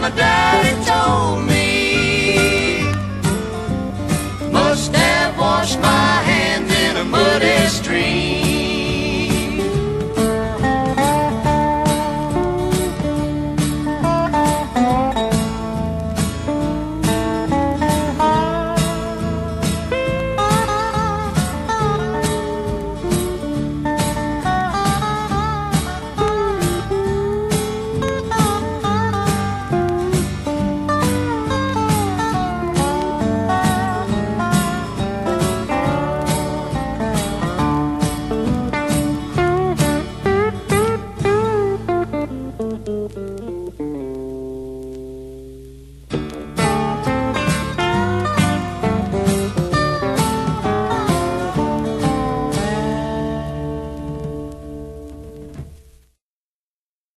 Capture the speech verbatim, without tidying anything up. my dad.